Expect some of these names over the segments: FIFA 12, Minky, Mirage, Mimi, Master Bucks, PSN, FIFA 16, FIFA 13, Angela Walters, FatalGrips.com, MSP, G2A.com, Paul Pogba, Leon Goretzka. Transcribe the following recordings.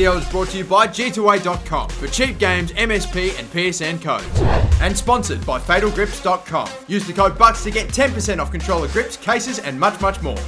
video is brought to you by G2A.com for cheap games, MSP and PSN codes. And sponsored by FatalGrips.com. Use the code BUCKS to get 10% off controller grips, cases and much more.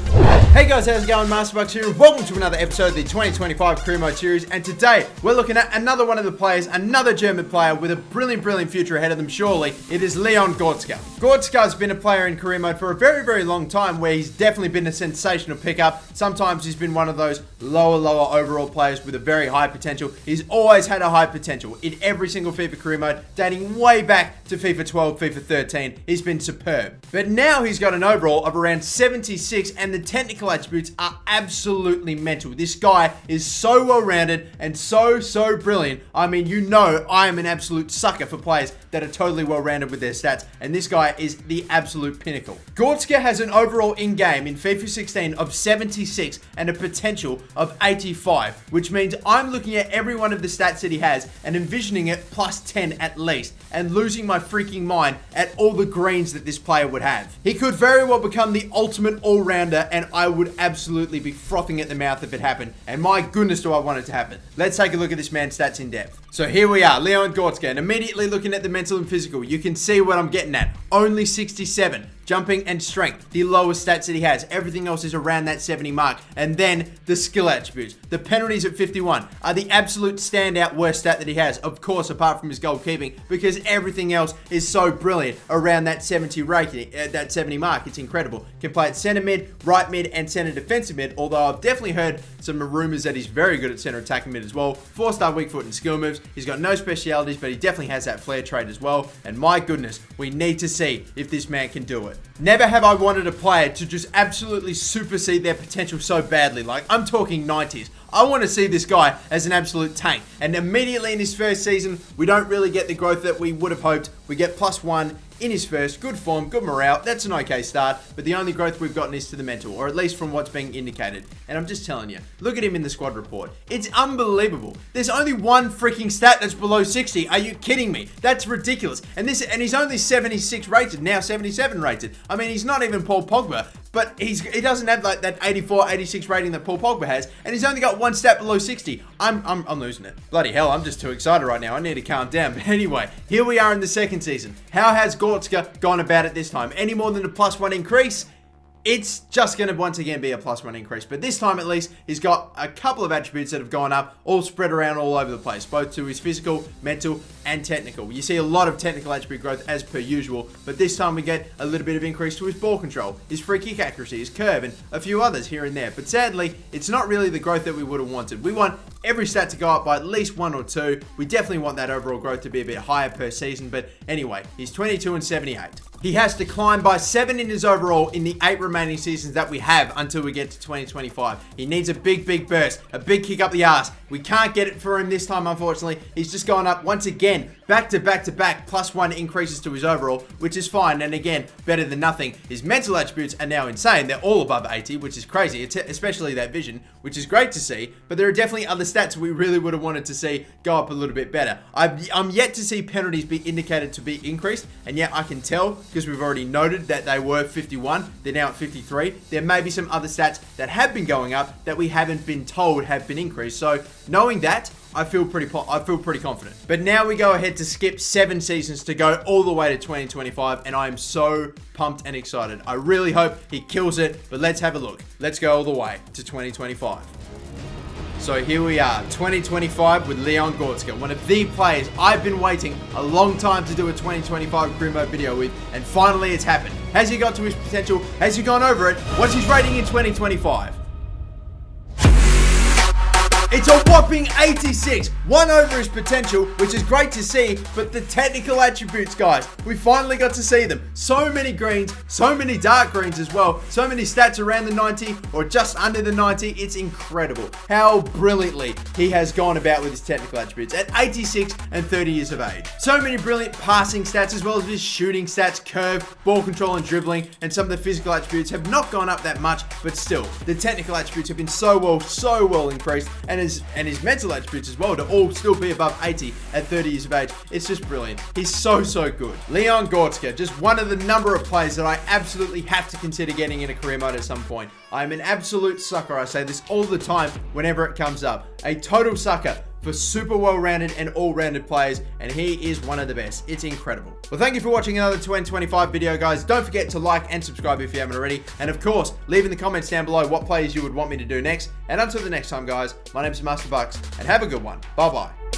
Hey guys, how's it going? Master Bucks here. Welcome to another episode of the 2025 Career Mode Series, and today we're looking at another one of the players, another German player with a brilliant future ahead of them surely. It is Leon Goretzka. Goretzka's been a player in Career Mode for a very long time where he's definitely been a sensational pickup. Sometimes he's been one of those lower overall players with a very high potential. He's always had a high potential in every single FIFA Career Mode, dating way back to FIFA 12, FIFA 13. He's been superb. But now he's got an overall of around 76 and the technical attributes are absolutely mental. This guy is so well-rounded and so brilliant. I mean, you know I am an absolute sucker for players that are totally well-rounded with their stats, and this guy is the absolute pinnacle. Goretzka has an overall in-game in FIFA 16 of 76 and a potential of 85, which means I'm looking at every one of the stats that he has and envisioning it plus 10 at least, and losing my freaking mind at all the greens that this player would have. He could very well become the ultimate all-rounder, and I would absolutely be frothing at the mouth if it happened, and my goodness do I want it to happen. Let's take a look at this man's stats in depth. So here we are, Leon Goretzka, and immediately looking at the mental and physical, you can see what I'm getting at. Only 67. Jumping and strength, the lowest stats that he has. Everything else is around that 70 mark. And then the skill attributes. The penalties at 51 are the absolute standout worst stat that he has, of course, apart from his goalkeeping, because everything else is so brilliant around that 70 mark. It's incredible. Can play at centre mid, right mid, and centre defensive mid, although I've definitely heard some rumours that he's very good at centre attacking mid as well. 4-star weak foot and skill moves. He's got no specialities, but he definitely has that flair trait as well. And my goodness, we need to see if this man can do it. Never have I wanted a player to just absolutely supersede their potential so badly. Like, I'm talking 90s. I want to see this guy as an absolute tank. And immediately in his first season, we don't really get the growth that we would have hoped. We get +1 in his first. Good form, good morale. That's an okay start. But the only growth we've gotten is to the mental, or at least from what's being indicated. And I'm just telling you, look at him in the squad report. It's unbelievable. There's only one freaking stat that's below 60. Are you kidding me? That's ridiculous. And he's only 76 rated, now 77 rated. I mean, he's not even Paul Pogba. But he doesn't have like that 84, 86 rating that Paul Pogba has, and he's only got one stat below 60. I'm losing it. Bloody hell, I'm just too excited right now. I need to calm down. But anyway, here we are in the second season. How has Goretzka gone about it this time? Any more than a +1 increase? It's just going to once again be a +1 increase, but this time at least he's got a couple of attributes that have gone up, all spread around all over the place, both to his physical, mental and technical. You see a lot of technical attribute growth as per usual, but this time we get a little bit of increase to his ball control, his free kick accuracy, his curve and a few others here and there. But sadly, it's not really the growth that we would have wanted. We want every stat to go up by at least 1 or 2. We definitely want that overall growth to be a bit higher per season, but anyway, he's 22 and 78. He has to climb by 7 in his overall in the 8 remaining seasons that we have until we get to 2025. He needs a big burst, a big kick up the arse. We can't get it for him this time, unfortunately. He's just gone up once again, back-to-back-to-back, +1 increases to his overall, which is fine, and again, better than nothing. His mental attributes are now insane. They're all above 80, which is crazy, especially that vision, which is great to see, but there are definitely other stats we really would have wanted to see go up a little bit better. I'm yet to see penalties be indicated to be increased, and yet I can tell because we've already noted that they were 51. They're now at 53. There may be some other stats that have been going up that we haven't been told have been increased. So knowing that, I feel pretty confident. But now we go ahead to skip 7 seasons to go all the way to 2025, and I am so pumped and excited. I really hope he kills it, but let's have a look. Let's go all the way to 2025. So here we are, 2025 with Leon Goretzka, one of the players I've been waiting a long time to do a 2025 Career Mode video with, and finally it's happened. Has he got to his potential? Has he gone over it? What's his rating in 2025? It's a whopping 86, one over his potential, which is great to see, but the technical attributes, guys, we finally got to see them. So many greens, so many dark greens as well, so many stats around the 90 or just under the 90, it's incredible how brilliantly he has gone about with his technical attributes at 86 and 30 years of age. So many brilliant passing stats as well as his shooting stats, curve, ball control and dribbling, and some of the physical attributes have not gone up that much, but still, the technical attributes have been so well increased, and and his mental attributes as well to all still be above 80 at 30 years of age. It's just brilliant. He's so good. Leon Goretzka, just one of the number of players that I absolutely have to consider getting in a career mode at some point. I'm an absolute sucker. I say this all the time whenever it comes up. A total sucker for super well-rounded and all-rounded players, and he is one of the best. It's incredible. Well, thank you for watching another 2N25 video, guys. Don't forget to like and subscribe if you haven't already. And of course, leave in the comments down below what players you would want me to do next. And until the next time, guys, my name's Master Bucks, and have a good one. Bye-bye.